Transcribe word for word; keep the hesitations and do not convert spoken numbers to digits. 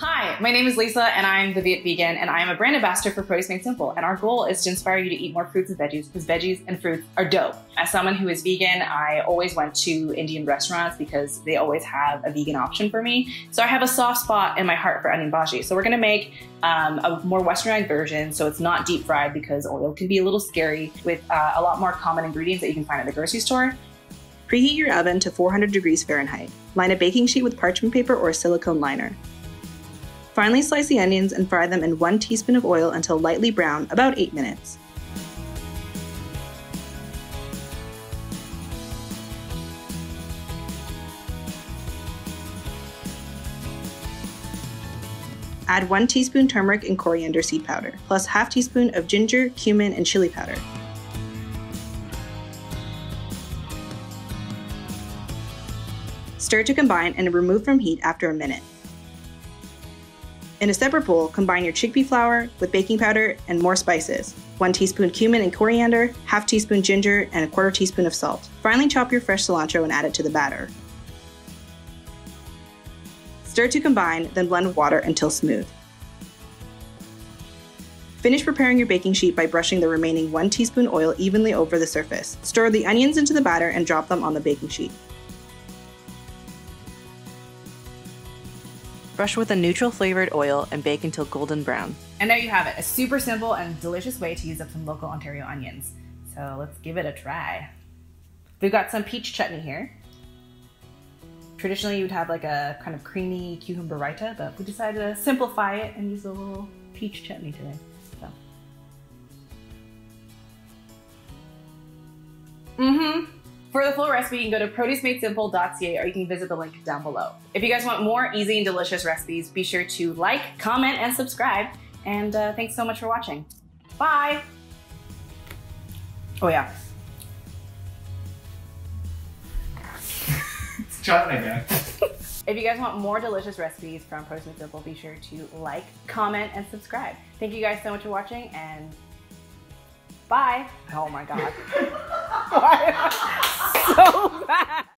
Hi, my name is Lisa and I'm the Viet Vegan and I'm a brand ambassador for Produce Made Simple, and our goal is to inspire you to eat more fruits and veggies because veggies and fruits are dope. As someone who is vegan, I always went to Indian restaurants because they always have a vegan option for me. So I have a soft spot in my heart for Onion Bhaji. So we're gonna make um, a more westernized version so it's not deep fried because oil can be a little scary, with uh, a lot more common ingredients that you can find at the grocery store. Preheat your oven to four hundred degrees Fahrenheit. Line a baking sheet with parchment paper or a silicone liner. Finely slice the onions and fry them in one teaspoon of oil until lightly brown, about eight minutes. Add one teaspoon turmeric and coriander seed powder, plus half teaspoon of ginger, cumin, and chili powder. Stir to combine and remove from heat after a minute. In a separate bowl, combine your chickpea flour with baking powder and more spices, one teaspoon cumin and coriander, half teaspoon ginger, and a quarter teaspoon of salt. Finely chop your fresh cilantro and add it to the batter. Stir to combine, then blend with water until smooth. Finish preparing your baking sheet by brushing the remaining one teaspoon oil evenly over the surface. Stir the onions into the batter and drop them on the baking sheet. Brush with a neutral flavored oil and bake until golden brown. And there you have it, a super simple and delicious way to use up some local Ontario onions. So let's give it a try. We've got some peach chutney here. Traditionally you would have like a kind of creamy cucumber raita, but we decided to simplify it and use a little peach chutney today. So. Mm-hmm. For the full recipe, you can go to produce made simple dot c a or you can visit the link down below. If you guys want more easy and delicious recipes, be sure to like, comment, and subscribe. And uh, thanks so much for watching. Bye. Oh yeah. It's chutney again. If you guys want more delicious recipes from Produce Made Simple, be sure to like, comment, and subscribe. Thank you guys so much for watching, and bye. Oh my God. So bad.